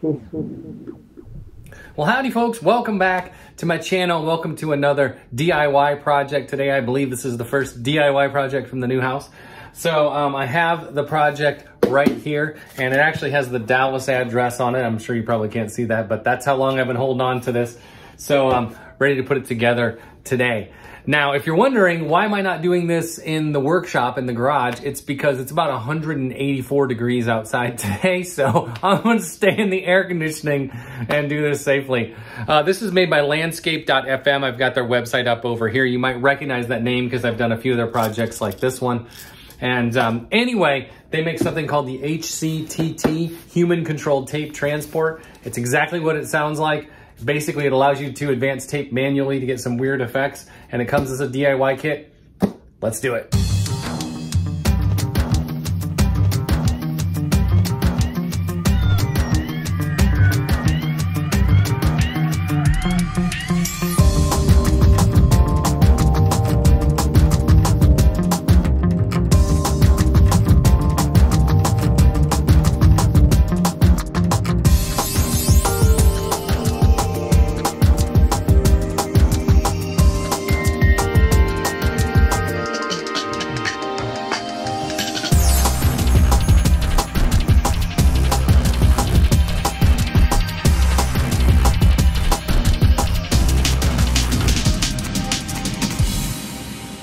Well, howdy folks, welcome back to my channel. Welcome to another DIY project. Today I believe this is the first DIY project from the new house. So I have the project right here, and it actually has the Dallas address on it. I'm sure you probably can't see that, but that's how long I've been holding on to this. So I'm ready to put it together today. Now, if you're wondering, why am I not doing this in the workshop, in the garage? It's because it's about 184 degrees outside today, so I'm gonna stay in the air conditioning and do this safely. This is made by landscape.fm. I've got their website up over here. You might recognize that name because I've done a few of their projects like this one. And anyway, they make something called the HCTT, Human Controlled Tape Transport. It's exactly what it sounds like. Basically, it allows you to advance tape manually to get some weird effects, and it comes as a DIY kit. Let's do it.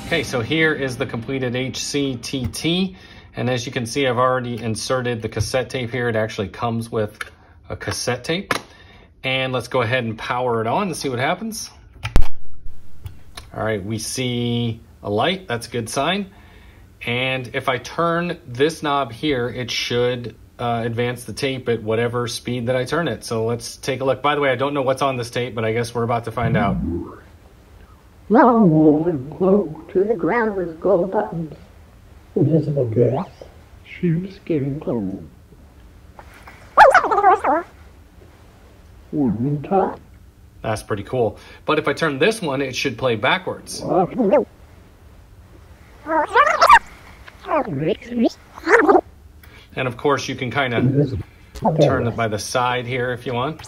Okay, so here is the completed HCTT, and as you can see, I've already inserted the cassette tape here. It actually comes with a cassette tape, and let's go ahead and power it on and see what happens. All right, we see a light. That's a good sign. And if I turn this knob here, it should advance the tape at whatever speed that I turn it. So let's take a look. By the way, I don't know what's on this tape, but I guess we're about to find out. Low and low to the ground with gold buttons. Invisible dress, shoes giving glow. Woman top. That's pretty cool. But if I turn this one, it should play backwards. And of course, you can kind of turn it by the side here if you want,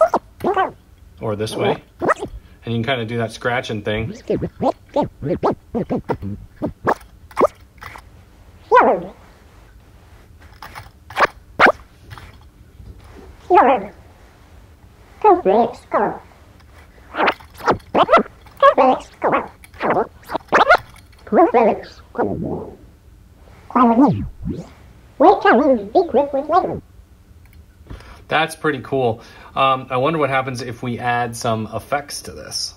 or this way. And you can kind of do that scratching thing. That's pretty cool. I wonder what happens if we add some effects to this.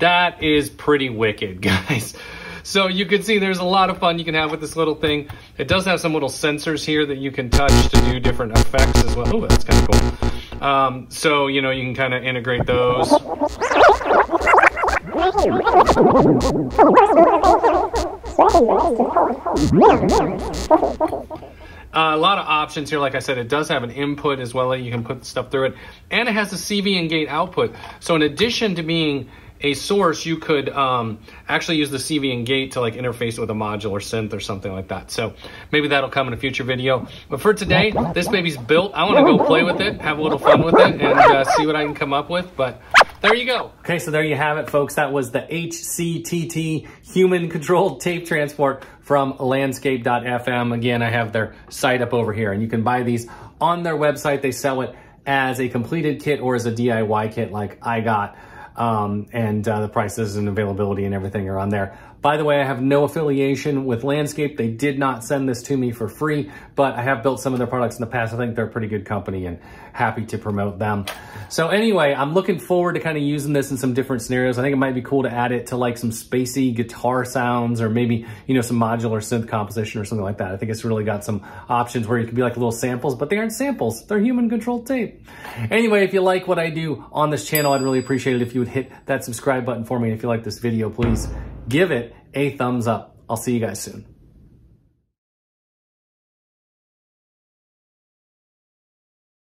That is pretty wicked, guys. So you can see there's a lot of fun you can have with this little thing. It does have some little sensors here that you can touch to do different effects as well. Oh, that's kind of cool. So, you know, you can kind of integrate those. A lot of options here. Like I said, it does have an input as well. You can put stuff through it. And it has a CVN gate output. So in addition to being a source, you could actually use the CVN gate to like interface with a modular synth or something like that. So maybe that'll come in a future video. But for today, this baby's built. I want to go play with it, have a little fun with it, and see what I can come up with. But there you go. Okay, so there you have it, folks. That was the HCTT, Human Controlled Tape Transport, from landscape.fm. Again, I have their site up over here, and you can buy these on their website. They sell it as a completed kit or as a DIY kit like I got. The prices and availability and everything are on there. By the way, I have no affiliation with Landscape. They did not send this to me for free, but I have built some of their products in the past. I think they're a pretty good company and happy to promote them. So anyway, I'm looking forward to kind of using this in some different scenarios. I think it might be cool to add it to like some spacey guitar sounds or maybe, you know, some modular synth composition or something like that. I think it's really got some options where you can be like little samples, but they aren't samples. They're human controlled tape. Anyway, if you like what I do on this channel, I'd really appreciate it if you would hit that subscribe button for me. And if you like this video, please give it a thumbs up. I'll see you guys soon.